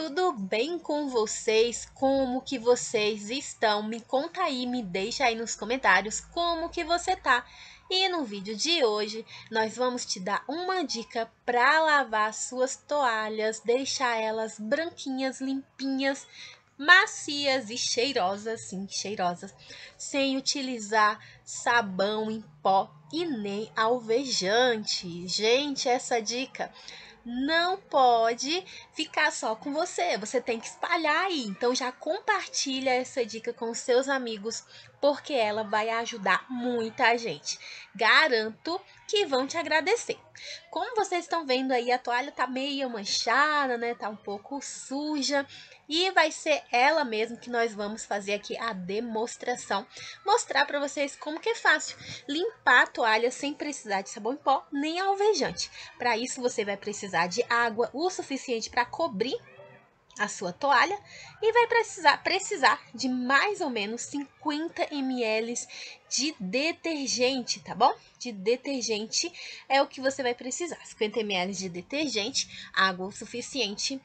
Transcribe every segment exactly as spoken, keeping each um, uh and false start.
Tudo bem com vocês? Como que vocês estão? Me conta aí, me deixa aí nos comentários como que você tá. E no vídeo de hoje, nós vamos te dar uma dica para lavar suas toalhas, deixar elas branquinhas, limpinhas, macias e cheirosas, sim, cheirosas, sem utilizar sabão em pó e nem alvejante. Gente, essa dica não pode ficar só com você, você tem que espalhar aí. Então já compartilha essa dica com seus amigos, porque ela vai ajudar muita gente. Garanto que vão te agradecer. Como vocês estão vendo aí, a toalha tá meio manchada, né? Tá um pouco suja. E vai ser ela mesmo que nós vamos fazer aqui a demonstração. Mostrar para vocês como que é fácil limpar a toalha sem precisar de sabão em pó nem alvejante. Para isso você vai precisar de água o suficiente para cobrir a sua toalha e vai precisar, precisar de mais ou menos cinquenta mililitros de detergente, tá bom? De detergente é o que você vai precisar, cinquenta mililitros de detergente, água o suficiente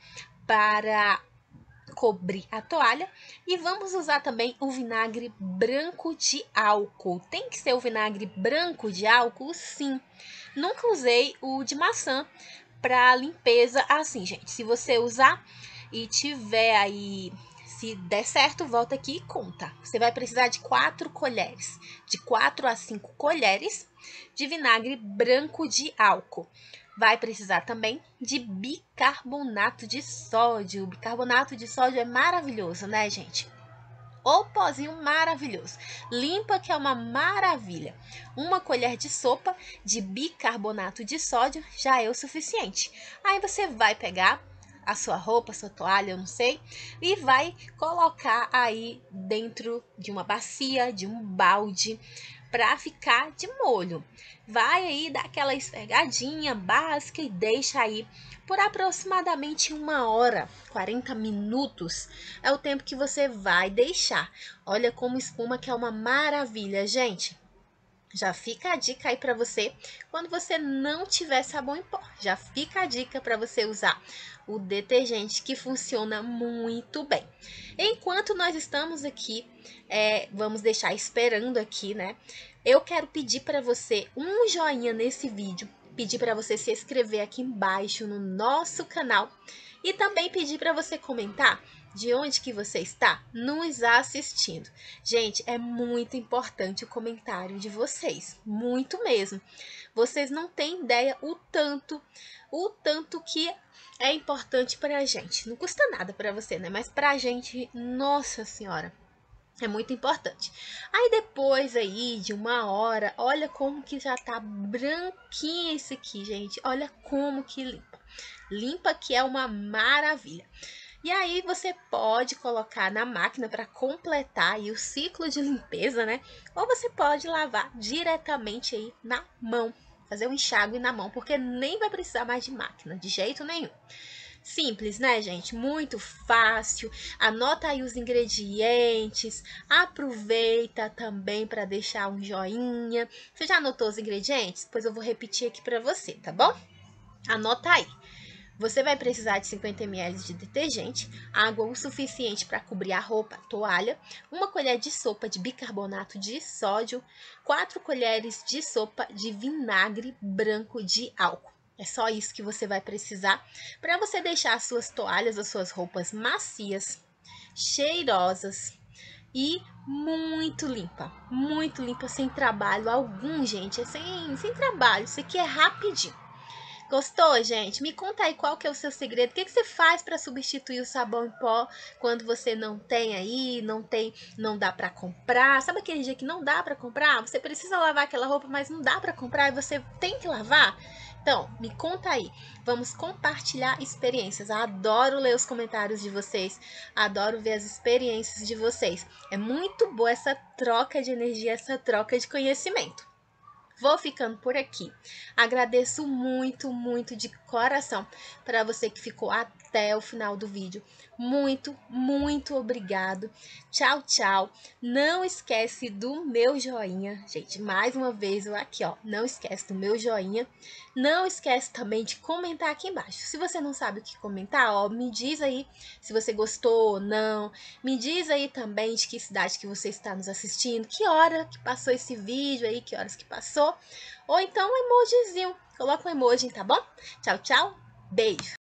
para cobrir a toalha. E vamos usar também o vinagre branco de álcool. Tem que ser o vinagre branco de álcool, sim. Nunca usei o de maçã para limpeza assim, gente. Se você usar e tiver aí, se der certo, volta aqui e conta. Você vai precisar de quatro colheres, de quatro a cinco colheres de vinagre branco de álcool. Vai precisar também de bicarbonato de sódio. O bicarbonato de sódio é maravilhoso, né, gente? O pozinho maravilhoso. Limpa que é uma maravilha. Uma colher de sopa de bicarbonato de sódio já é o suficiente. Aí você vai pegar a sua roupa, a sua toalha, eu não sei, e vai colocar aí dentro de uma bacia, de um balde, para ficar de molho. Vai aí dar aquela esfregadinha básica e deixa aí por aproximadamente uma hora, quarenta minutos é o tempo que você vai deixar. Olha como espuma que é uma maravilha, gente. Já fica a dica aí para você quando você não tiver sabão em pó. Já fica a dica para você usar o detergente, que funciona muito bem. Enquanto nós estamos aqui, é, vamos deixar esperando aqui, né? Eu quero pedir para você um joinha nesse vídeo, pedir para você se inscrever aqui embaixo no nosso canal e também pedir para você comentar de onde que você está nos assistindo. Gente, é muito importante o comentário de vocês, muito mesmo. Vocês não têm ideia o tanto, o tanto que é importante pra gente. Não custa nada pra você, né? Mas pra gente, nossa senhora, é muito importante. Aí depois aí de uma hora, olha como que já tá branquinho isso aqui, gente. Olha como que limpa. Limpa que é uma maravilha. E aí você pode colocar na máquina para completar aí o ciclo de limpeza, né? Ou você pode lavar diretamente aí na mão, fazer um enxágue na mão, porque nem vai precisar mais de máquina, de jeito nenhum. Simples, né, gente? Muito fácil. Anota aí os ingredientes, aproveita também para deixar um joinha. Você já anotou os ingredientes? Pois eu vou repetir aqui para você, tá bom? Anota aí. Você vai precisar de cinquenta mililitros de detergente, água o suficiente para cobrir a roupa, a toalha, uma colher de sopa de bicarbonato de sódio, quatro colheres de sopa de vinagre branco de álcool. É só isso que você vai precisar para você deixar as suas toalhas, as suas roupas macias, cheirosas e muito limpa, muito limpa, sem trabalho algum, gente, é sem, sem trabalho, isso aqui é rapidinho. Gostou, gente? Me conta aí qual que é o seu segredo. O que, que você faz para substituir o sabão em pó quando você não tem aí, não tem, não dá para comprar? Sabe aquele dia que não dá para comprar? Você precisa lavar aquela roupa, mas não dá para comprar e você tem que lavar? Então, me conta aí. Vamos compartilhar experiências. Eu adoro ler os comentários de vocês. Adoro ver as experiências de vocês. É muito boa essa troca de energia, essa troca de conhecimento. Vou ficando por aqui. Agradeço muito, muito de coração para você que ficou até até o final do vídeo. Muito, muito obrigado. Tchau, tchau. Não esquece do meu joinha. Gente, mais uma vez, eu aqui, ó. Não esquece do meu joinha. Não esquece também de comentar aqui embaixo. Se você não sabe o que comentar, ó, me diz aí se você gostou ou não. Me diz aí também de que cidade que você está nos assistindo. Que hora que passou esse vídeo aí, que horas que passou. Ou então um emojizinho. Coloca um emoji, tá bom? Tchau, tchau. Beijo.